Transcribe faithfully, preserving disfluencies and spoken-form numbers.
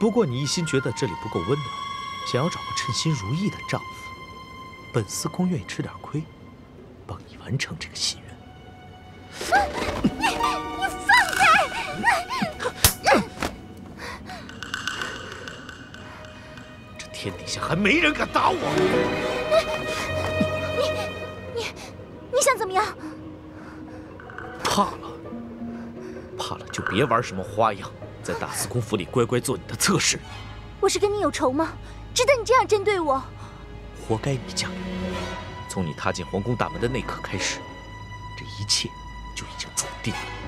不过你一心觉得这里不够温暖，想要找个称心如意的丈夫，本司公愿意吃点亏，帮你完成这个心愿。你你放开！这天底下还没人敢打我。你你你想怎么样？怕了，怕了就别玩什么花样。 在大司空府里乖乖做你的侧室。我是跟你有仇吗？值得你这样针对我？活该你嫁人！从你踏进皇宫大门的那刻开始，这一切就已经注定了。